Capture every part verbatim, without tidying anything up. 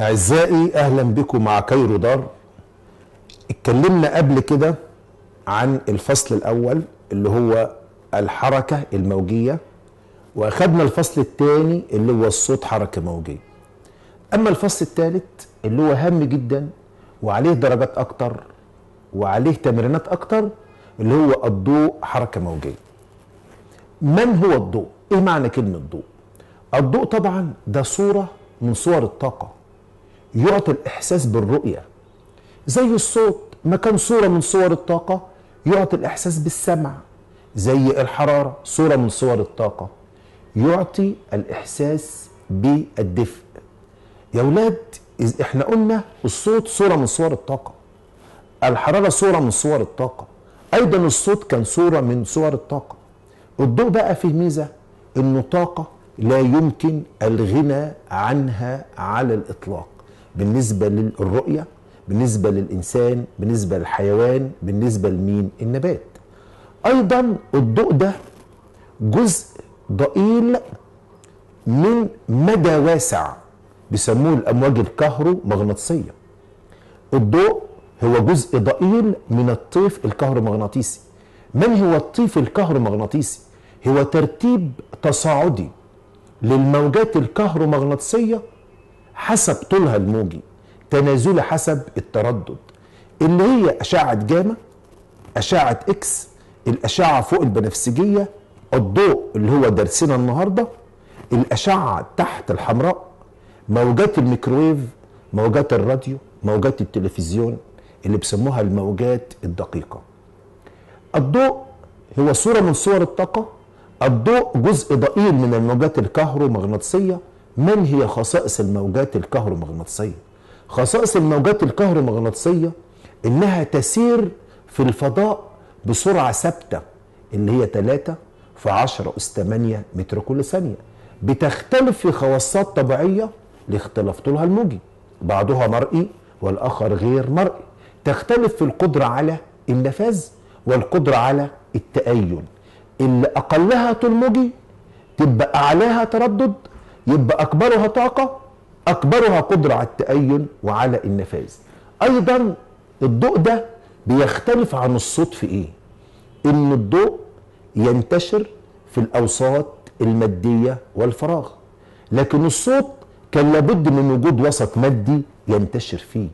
أعزائي أهلا بكم مع كايرودار. اتكلمنا قبل كده عن الفصل الأول اللي هو الحركة الموجية، وأخدنا الفصل الثاني اللي هو الصوت حركة موجية. أما الفصل الثالث اللي هو هام جدا وعليه درجات أكتر وعليه تمرينات أكتر اللي هو الضوء حركة موجية. من هو الضوء؟ إيه معنى كلمة ضوء؟ الضوء طبعا ده صورة من صور الطاقة، يعطي الإحساس بالرؤية. زي الصوت ما كان صورة من صور الطاقة يعطي الإحساس بالسمع. زي الحرارة صورة من صور الطاقة يعطي الإحساس بالدفء. يا ولاد إحنا قلنا الصوت صورة من صور الطاقة، الحرارة صورة من صور الطاقة، أيضا الصوت كان صورة من صور الطاقة. الضوء بقى فيه ميزة إنه طاقة لا يمكن الغنى عنها على الإطلاق، بالنسبة للرؤية، بالنسبة للإنسان، بالنسبة للحيوان، بالنسبة لمين؟ النبات. أيضا الضوء ده جزء ضئيل من مدى واسع بيسموه الأمواج الكهرومغناطيسية. الضوء هو جزء ضئيل من الطيف الكهرومغناطيسي. من هو الطيف الكهرومغناطيسي؟ هو ترتيب تصاعدي للموجات الكهرومغناطيسية حسب طولها الموجي، تنازلها حسب التردد، اللي هي أشعة جاما، أشعة إكس، الأشعة فوق البنفسجية، الضوء اللي هو درسنا النهارده، الأشعة تحت الحمراء، موجات الميكرويف، موجات الراديو، موجات التلفزيون اللي بيسموها الموجات الدقيقة. الضوء هو صورة من صور الطاقة، الضوء جزء ضئيل من الموجات الكهرومغناطيسية. من هي خصائص الموجات الكهرومغناطيسية؟ خصائص الموجات الكهرومغناطيسية إنها تسير في الفضاء بسرعة ثابتة اللي هي ثلاثة في عشرة أس ثمانية متر كل ثانية، بتختلف في خواصات طبيعية لاختلاف طولها الموجي، بعضها مرئي والآخر غير مرئي، تختلف في القدرة على النفاذ والقدرة على التأين. اللي أقلها طول موجي تبقى أعلاها تردد، يبقى أكبرها طاقة، أكبرها قدرة على التأين وعلى النفاذ. أيضا الضوء ده بيختلف عن الصوت في إيه؟ إن الضوء ينتشر في الأوساط المادية والفراغ، لكن الصوت كان لابد من وجود وسط مادي ينتشر فيه.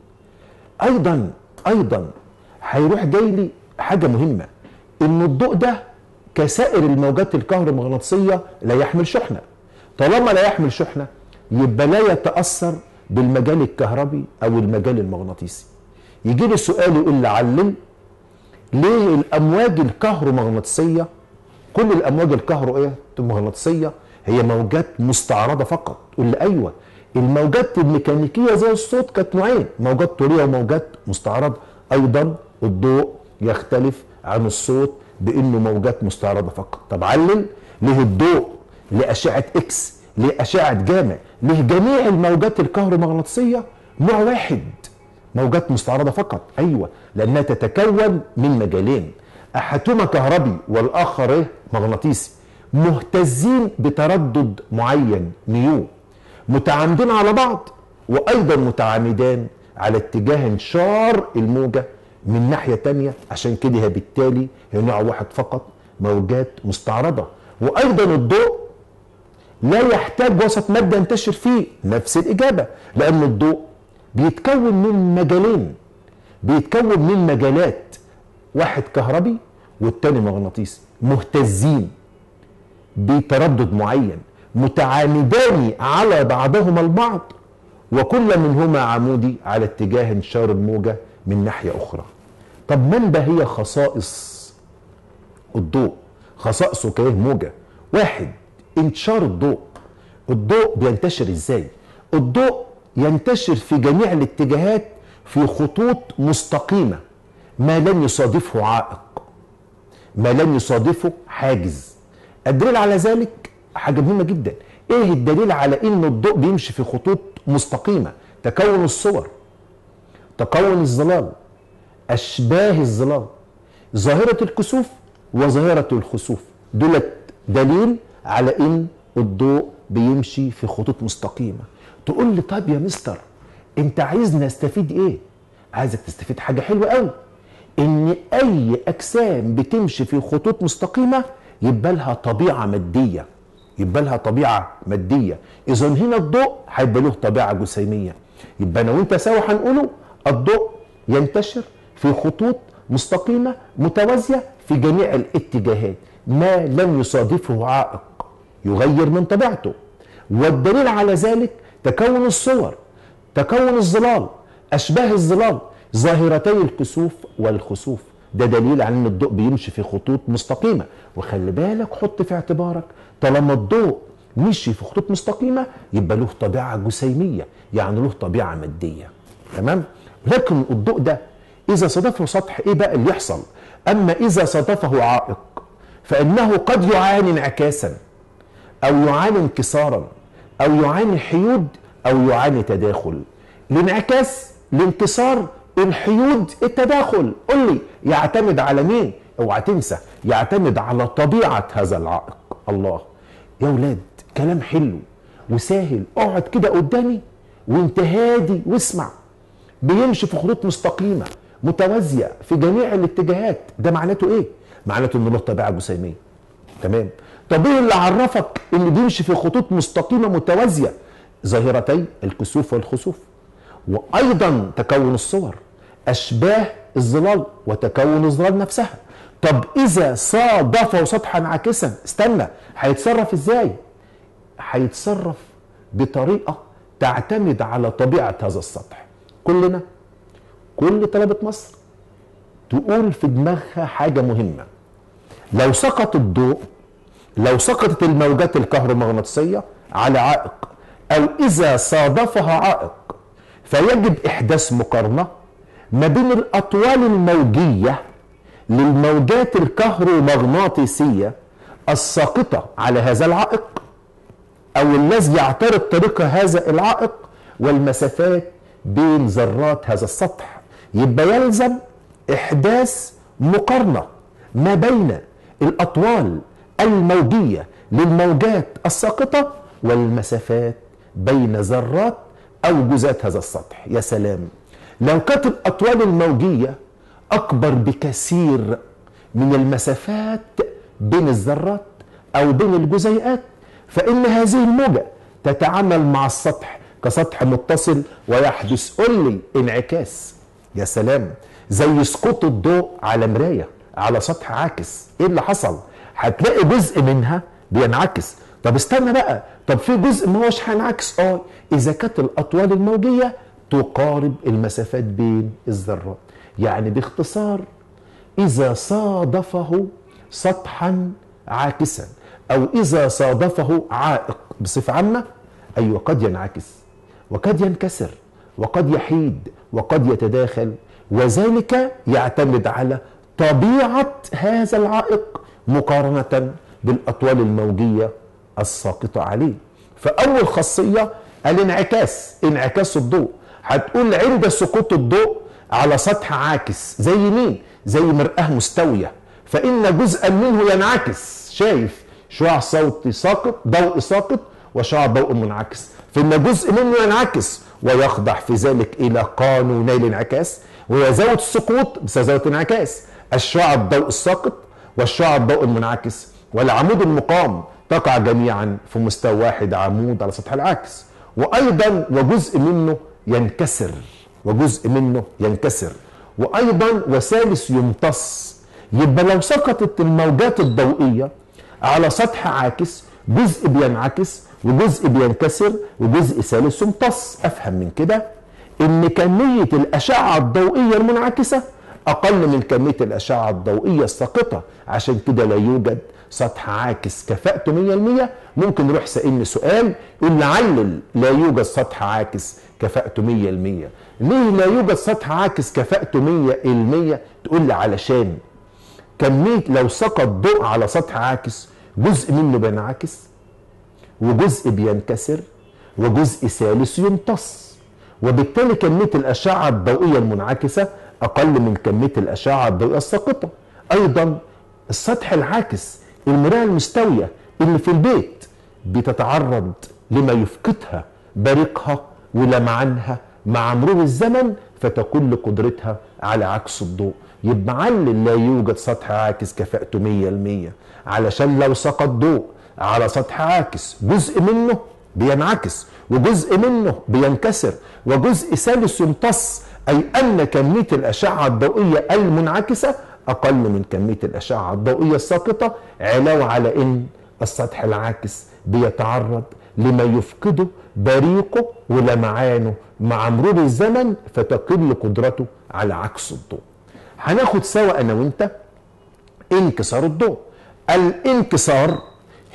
أيضا أيضا هيروح جاي لي حاجة مهمة، إن الضوء ده كسائر الموجات الكهرومغناطيسية لا يحمل شحنة. طالما لا يحمل شحنة يبقى لا يتأثر بالمجال الكهربي أو المجال المغناطيسي. يجي لي سؤال يقول لي علم ليه الأمواج الكهرومغناطيسية، كل الأمواج الكهرومغناطيسية هي موجات مستعرضة فقط؟ تقول لي أيوه، الموجات الميكانيكية زي الصوت كانت نوعين، موجات طولية وموجات مستعرضة. أيضا الضوء يختلف عن الصوت بأنه موجات مستعرضة فقط. طب علل ليه الضوء، ليه أشعة إكس، ليه أشعة جاما، ليه جميع الموجات الكهرومغناطيسية نوع واحد موجات مستعرضة فقط؟ أيوة، لأنها تتكون من مجالين، أحدهما كهربي والآخر مغناطيسي، مهتزين بتردد معين نيو، متعامدين على بعض، وأيضا متعامدان على اتجاه انشار الموجة من ناحية تانية، عشان كده بالتالي هي نوع واحد فقط موجات مستعرضة. وأيضا الضوء لا يحتاج وسط مادة ينتشر فيه، نفس الإجابة، لأن الضوء بيتكون من مجالين، بيتكون من مجالات، واحد كهربي والتاني مغناطيسي، مهتزين بتردد معين، متعامدان على بعضهما البعض، وكل منهما عمودي على اتجاه انشار الموجة من ناحية أخرى. طب من بقى هي خصائص الضوء؟ خصائصه كايه موجة؟ واحد، انتشار الضوء. الضوء بينتشر ازاي؟ الضوء ينتشر في جميع الاتجاهات في خطوط مستقيمة، ما لن يصادفه عائق، ما لن يصادفه حاجز. الدليل على ذلك حاجة مهمة جدا. ايه الدليل على ان الضوء بيمشي في خطوط مستقيمة؟ تكون الصور، تكون الظلال، أشباه الظلال، ظاهرة الكسوف وظاهرة الخسوف، دولت دليل على ان الضوء بيمشي في خطوط مستقيمة. تقول لي طب يا مستر انت عايزنا نستفيد ايه؟ عايزك تستفيد حاجه حلوه قوي، ان اي اجسام بتمشي في خطوط مستقيمه يبقى لها طبيعه ماديه، يبقى لها طبيعه ماديه، اذا هنا الضوء هيبقى له طبيعه جسيميه، يبقى انا وانت سوا هنقوله الضوء ينتشر في خطوط مستقيمه متوازيه في جميع الاتجاهات، ما لم يصادفه عائق يغير من طبيعته، والدليل على ذلك تكون الصور، تكون الظلال، اشباه الظلال، ظاهرتي الكسوف والخسوف، ده دليل على ان الضوء بيمشي في خطوط مستقيمه، وخلي بالك حط في اعتبارك طالما الضوء مشي في خطوط مستقيمه يبقى له طبيعه جسيميه، يعني له طبيعه ماديه، تمام؟ لكن الضوء ده اذا صادفه سطح ايه بقى اللي يحصل؟ اما اذا صادفه عائق فانه قد يعاني انعكاسا او يعاني انكسارا او يعاني حيود او يعاني تداخل. الانعكاس، الانكسار، الحيود، التداخل، قل لي يعتمد على مين؟ اوعى تنسى يعتمد على طبيعه هذا العائق. الله يا ولاد كلام حلو وسهل، اقعد كده قدامي وانت هادي واسمع. بيمشي في خطوط مستقيمه متوازيه في جميع الاتجاهات، ده معناته ايه؟ معناته ان له طبيعه جسيميه، تمام؟ طب ايه اللي عرفك ان بيمشي في خطوط مستقيمه متوازيه؟ ظاهرتي الكسوف والخسوف، وايضا تكون الصور، اشباه الظلال وتكون الظلال نفسها. طب اذا صادفه سطحا عاكسا، استنى هيتصرف ازاي؟ هيتصرف بطريقه تعتمد على طبيعه هذا السطح. كلنا كل طلبه مصر تقول في دماغها حاجه مهمه، لو سقط الضوء، لو سقطت الموجات الكهرومغناطيسيه على عائق او اذا صادفها عائق، فيجب احداث مقارنه ما بين الاطوال الموجيه للموجات الكهرومغناطيسيه الساقطه على هذا العائق او الذي يعترض طريق هذا العائق والمسافات بين ذرات هذا السطح. يبقى يلزم احداث مقارنه ما بين الاطوال الموجيه للموجات الساقطه والمسافات بين ذرات او جزيئات هذا السطح. يا سلام لو كانت الاطوال الموجيه اكبر بكثير من المسافات بين الذرات او بين الجزيئات، فان هذه الموجه تتعامل مع السطح كسطح متصل ويحدث قل لي انعكاس. يا سلام زي سقوط الضوء على مرايه على سطح عاكس، ايه اللي حصل؟ هتلاقي جزء منها بينعكس. طب استنى بقى، طب في جزء ما هوش هينعكس؟ اه اذا كانت الاطوال الموجيه تقارب المسافات بين الذرات. يعني باختصار اذا صادفه سطحا عاكسا او اذا صادفه عائق بصفه عامه، ايوه قد ينعكس وقد ينكسر وقد يحيد وقد يتداخل، وذلك يعتمد على طبيعه هذا العائق مقارنه بالاطوال الموجيه الساقطه عليه. فاول خاصيه الانعكاس، انعكاس الضوء. هتقول عند سقوط الضوء على سطح عاكس زي مين؟ زي مرآه مستويه، فان جزءا منه ينعكس. شايف شعاع صوتي ساقط، ضوء ساقط وشعاع ضوء منعكس، فان جزء منه ينعكس ويخضع في ذلك الى قانوني الانعكاس، ويزود السقوط بسزاويه انعكاس الشعاع الضوء الساقط والشعاع الضوء المنعكس والعمود المقام، تقع جميعا في مستوى واحد عمود على سطح العاكس، وايضا وجزء منه ينكسر، وجزء منه ينكسر وايضا وثالث يمتص. يبقى لو سقطت الموجات الضوئيه على سطح عاكس، جزء بينعكس وجزء بينكسر وجزء ثالث يمتص. افهم من كده ان كميه الاشعه الضوئيه المنعكسه اقل من كميه الاشعه الضوئيه الساقطه، عشان كده لا يوجد سطح عاكس كفاءته مية بالمية. ممكن نروح سألني سؤال يقول علل لا يوجد سطح عاكس كفاءته مية بالمية. ليه لا يوجد سطح عاكس كفاءته مية بالمية؟ تقول لي علشان كميه لو سقط ضوء على سطح عاكس، جزء منه بينعكس وجزء بينكسر وجزء ثالث يمتص، وبالتالي كميه الاشعه الضوئيه المنعكسه اقل من كميه الاشعه الضوئيه الساقطه. ايضا السطح العاكس، المرآة المستوية اللي في البيت، بتتعرض لما يفقدها بريقها ولمعانها مع مرور الزمن فتقل قدرتها على عكس الضوء. يبقى معلل لا يوجد سطح عاكس كفاءته مية بالمية، علشان لو سقط ضوء على سطح عاكس جزء منه بينعكس وجزء منه بينكسر وجزء ثالث يمتص، أي أن كمية الأشعة الضوئية المنعكسة أقل من كمية الأشعة الضوئية الساقطة، علاوة على أن السطح العاكس بيتعرض لما يفقده بريقه ولمعانه مع مرور الزمن فتقل قدرته على عكس الضوء. هناخد سوا أنا وأنت انكسار الضوء. الانكسار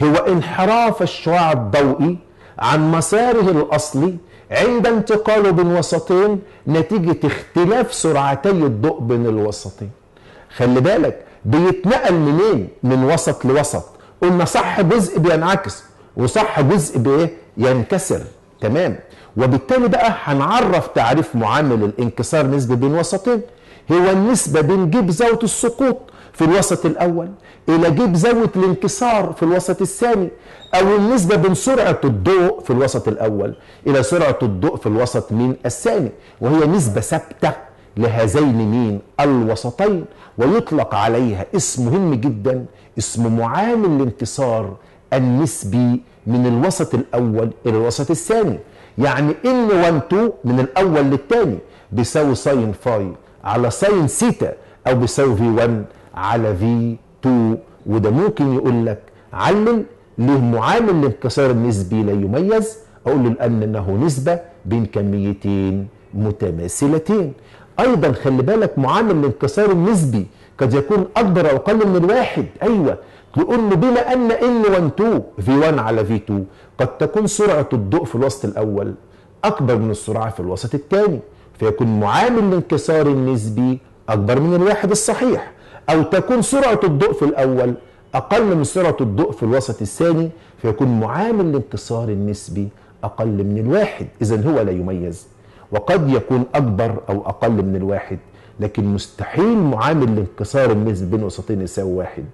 هو انحراف الشعاع الضوئي عن مساره الأصلي عند انتقاله بين وسطين نتيجة اختلاف سرعتي الضوء بين الوسطين. خلي بالك بيتنقل منين؟ من وسط لوسط. قلنا صح جزء بينعكس وصح جزء بايه؟ ينكسر. تمام. وبالتالي بقى هنعرف تعريف معامل الانكسار نسبة بين وسطين، هو النسبة بين جيب زاوية السقوط في الوسط الأول إلى جيب زاوية الانكسار في الوسط الثاني، أو النسبة بين سرعة الضوء في الوسط الأول إلى سرعة الضوء في الوسط مين الثاني، وهي نسبة ثابتة لهذين مين الوسطين، ويطلق عليها اسم مهم جدا، اسم معامل الانكسار النسبي من الوسط الأول إلى الوسط الثاني. يعني إن واحد اتنين من الأول للثاني بيساوي ساين فاي على ساين سيتا، أو بيساوي في واحد على في اتنين. وده ممكن يقول لك علل ليه معامل الانكسار النسبي لا يميز، اقول له لان انه نسبه بين كميتين متماثلتين. ايضا خلي بالك معامل الانكسار النسبي قد يكون اكبر او اقل من الواحد. ايوه، تقول له بما ان ان واحد اتنين في واحد على في اتنين قد تكون سرعه الضوء في الوسط الاول اكبر من السرعه في الوسط الثاني، فيكون معامل الانكسار النسبي اكبر من الواحد الصحيح، أو تكون سرعة الضوء في الأول أقل من سرعة الضوء في الوسط الثاني، فيكون معامل الانكسار النسبي أقل من الواحد، إذن هو لا يميز. وقد يكون أكبر أو أقل من الواحد، لكن مستحيل معامل الانكسار النسبي بين وسطين يساوي واحد.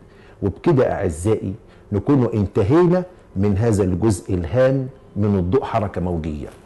وبكده أعزائي نكون انتهينا من هذا الجزء الهام من الضوء حركة موجية.